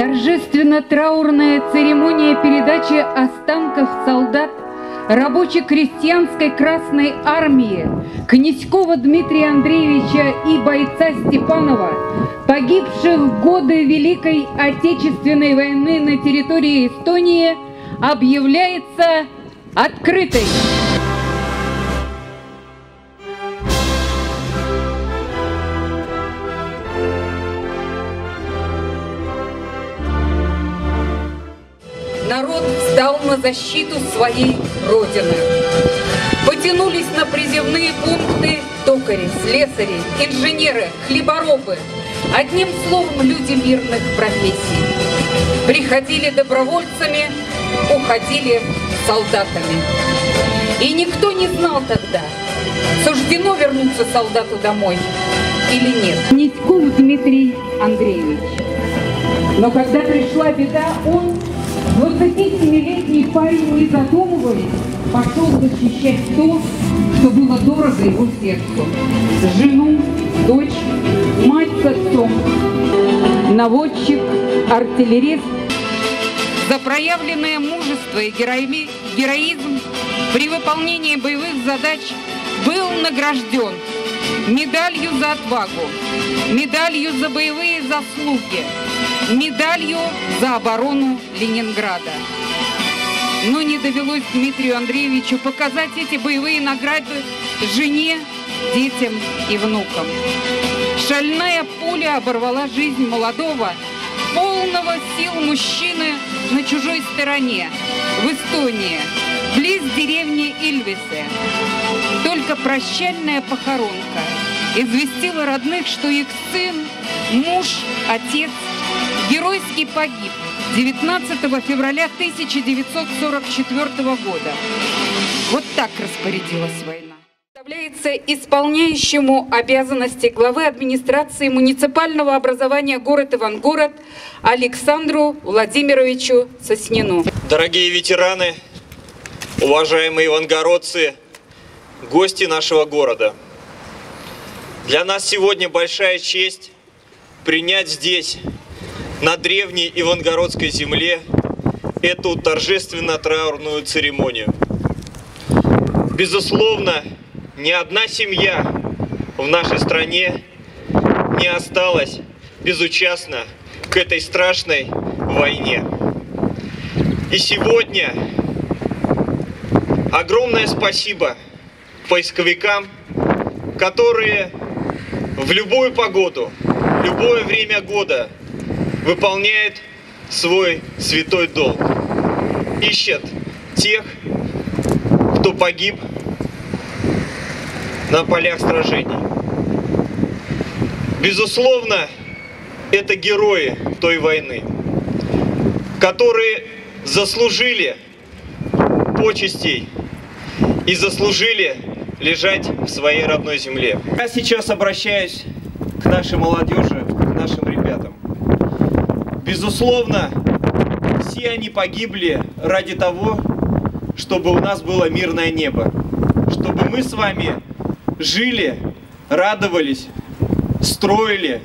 Торжественно-траурная церемония передачи останков солдат Рабоче-крестьянской Красной Армии Князькова Дмитрия Андреевича и бойца Степанова, погибших в годы Великой Отечественной войны на территории Эстонии, объявляется открытой. Народ встал на защиту своей Родины. Потянулись на призывные пункты токари, слесари, инженеры, хлеборобы. Одним словом, люди мирных профессий. Приходили добровольцами, уходили солдатами. И никто не знал тогда, суждено вернуться солдату домой или нет. Князьков Дмитрий Андреевич. Но когда пришла беда, он... 27-летний парень, не задумываясь, пошел защищать то, что было дорого его сердцу. Жену, дочь, мать с отцом. Наводчик, артиллерист. За проявленное мужество и героизм при выполнении боевых задач был награжден медалью за отвагу, медалью за боевые заслуги, медалью за оборону Ленинграда. Но не довелось Дмитрию Андреевичу показать эти боевые награды жене, детям и внукам. Шальная пуля оборвала жизнь молодого, полного сил мужчины на чужой стороне, в Эстонии, близ деревни Ильвесе. Только прощальная похоронка известила родных, что их сын, муж, отец геройски погиб 19 февраля 1944 года. Вот так распорядилась война. Представляется исполняющему обязанности главы администрации муниципального образования город Ивангород Александру Владимировичу Соснину. Дорогие ветераны, уважаемые ивангородцы, гости нашего города. Для нас сегодня большая честь принять здесь, на древней ивангородской земле, эту торжественно-траурную церемонию. Безусловно, ни одна семья в нашей стране не осталась безучастна к этой страшной войне. И сегодня огромное спасибо поисковикам, которые в любую погоду, в любое время года выполняют свой святой долг. Ищут тех, кто погиб на полях сражений. Безусловно, это герои той войны, которые заслужили почестей и заслужили лежать в своей родной земле. Я сейчас обращаюсь к нашей молодежи, к нашим ребятам. Безусловно, все они погибли ради того, чтобы у нас было мирное небо, чтобы мы с вами жили, радовались, строили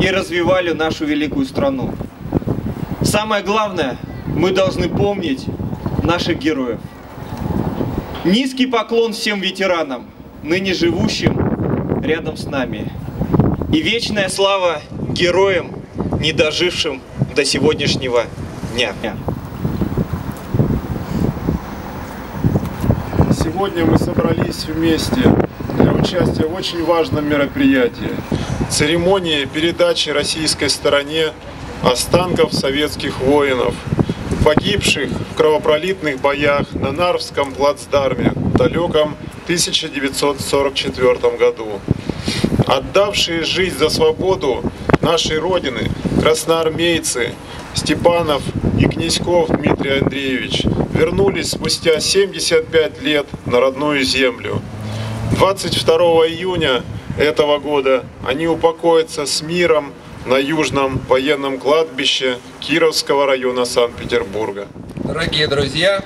и развивали нашу великую страну. Самое главное, мы должны помнить наших героев. Низкий поклон всем ветеранам, ныне живущим рядом с нами. И вечная слава героям, не дожившим до сегодняшнего дня. Сегодня мы собрались вместе для участия в очень важном мероприятии – церемонии передачи российской стороне останков советских воинов, погибших в кровопролитных боях на Нарвском плацдарме в далеком 1944 году, отдавшие жизнь за свободу нашей Родины красноармейцы Степанов и Князьков Дмитрий Андреевич вернулись спустя 75 лет на родную землю. 22 июня этого года они упокоятся с миром на Южном военном кладбище Кировского района Санкт-Петербурга. Дорогие друзья,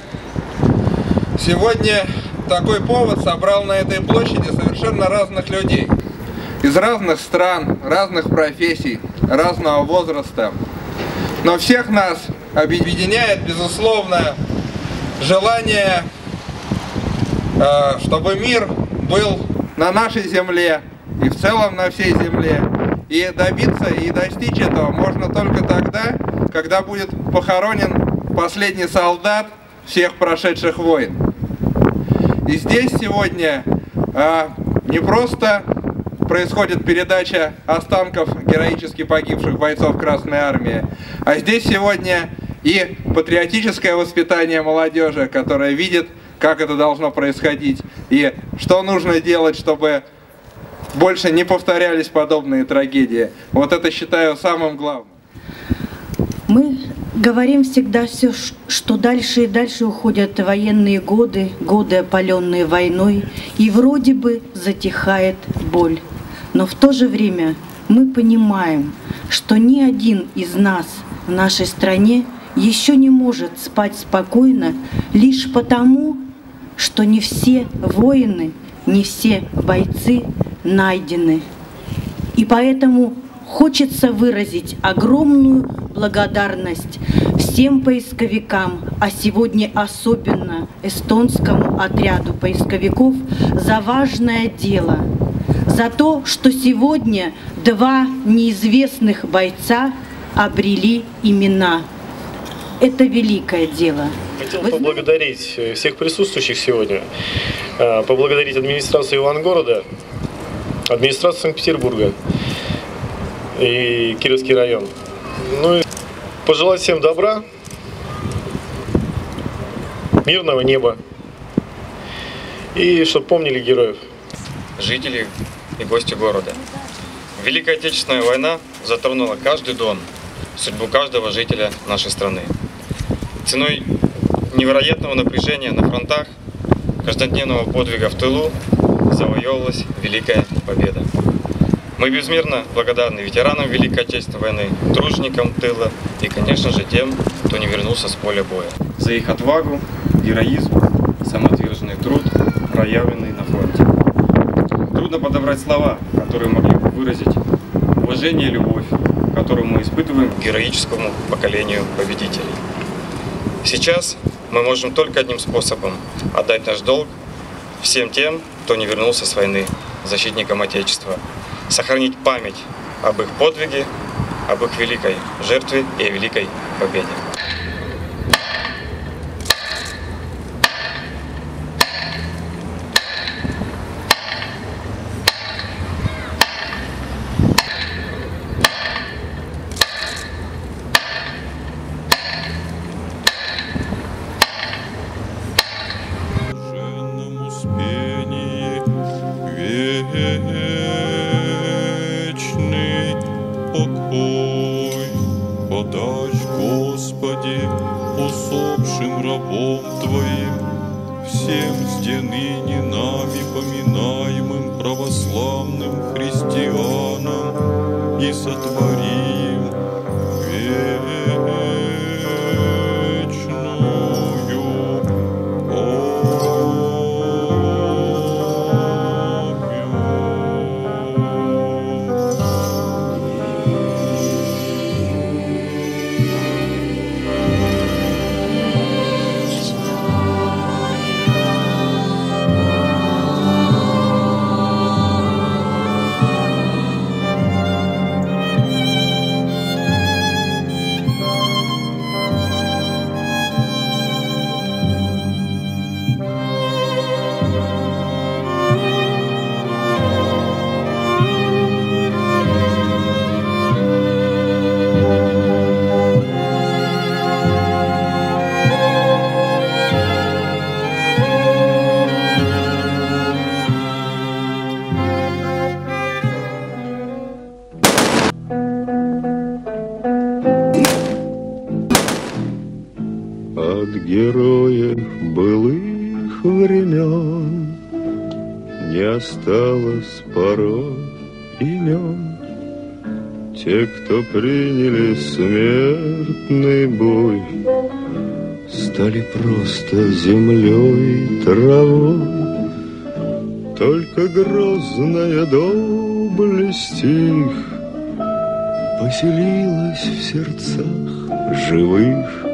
сегодня такой повод собрал на этой площади совершенно разных людей. Из разных стран, разных профессий, разного возраста. Но всех нас объединяет, безусловно, желание, чтобы мир был на нашей земле и в целом на всей земле. И добиться и достичь этого можно только тогда, когда будет похоронен последний солдат всех прошедших войн. И здесь сегодня не просто происходит передача останков героически погибших бойцов Красной Армии, а здесь сегодня и патриотическое воспитание молодежи, которая видит, как это должно происходить и что нужно делать, чтобы больше не повторялись подобные трагедии. Вот это считаю самым главным. Мы говорим всегда все, что дальше и дальше уходят военные годы, годы, опаленные войной, и вроде бы затихает боль. Но в то же время мы понимаем, что ни один из нас в нашей стране еще не может спать спокойно лишь потому, что не все воины, не все бойцы найдены. И поэтому хочется выразить огромную благодарность всем поисковикам, а сегодня особенно эстонскому отряду поисковиков, за важное дело, за то, что сегодня два неизвестных бойца обрели имена. Это великое дело. Хотел поблагодарить всех присутствующих сегодня, поблагодарить администрацию Ивангорода, администрацию Санкт-Петербурга и Кировский район. Ну и пожелать всем добра, мирного неба и чтобы помнили героев. Жители и гости города. Великая Отечественная война затронула каждый дом, судьбу каждого жителя нашей страны. Ценой невероятного напряжения на фронтах, каждодневного подвига в тылу завоевывалась великая победа. Мы безмерно благодарны ветеранам Великой Отечественной войны, труженикам тыла и, конечно же, тем, кто не вернулся с поля боя. За их отвагу, героизм, самоотверженный труд, проявленный на фронте. Трудно подобрать слова, которые могли бы выразить уважение и любовь, которую мы испытываем к героическому поколению победителей. Сейчас мы можем только одним способом отдать наш долг всем тем, кто не вернулся с войны, защитникам Отечества, сохранить память об их подвиге, об их великой жертве и о великой победе. Приняли смертный бой, стали просто землей, травой. Только грозная доблесть их поселилась в сердцах живых